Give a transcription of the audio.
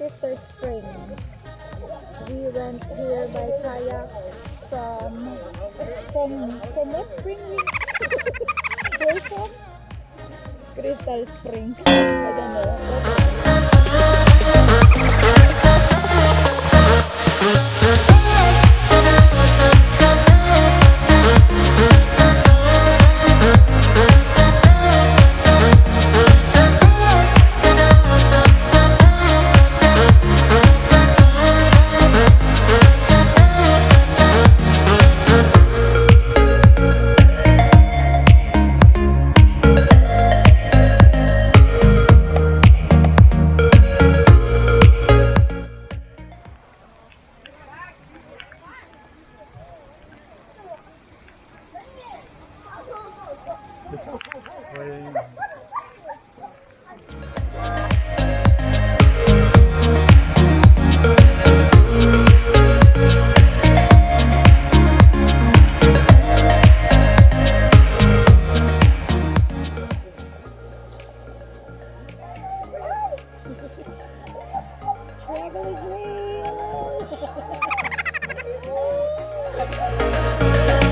Sisters Springs. We went here by kayak from what spring we came from? Crystal Springs. I don't know. Travel is real.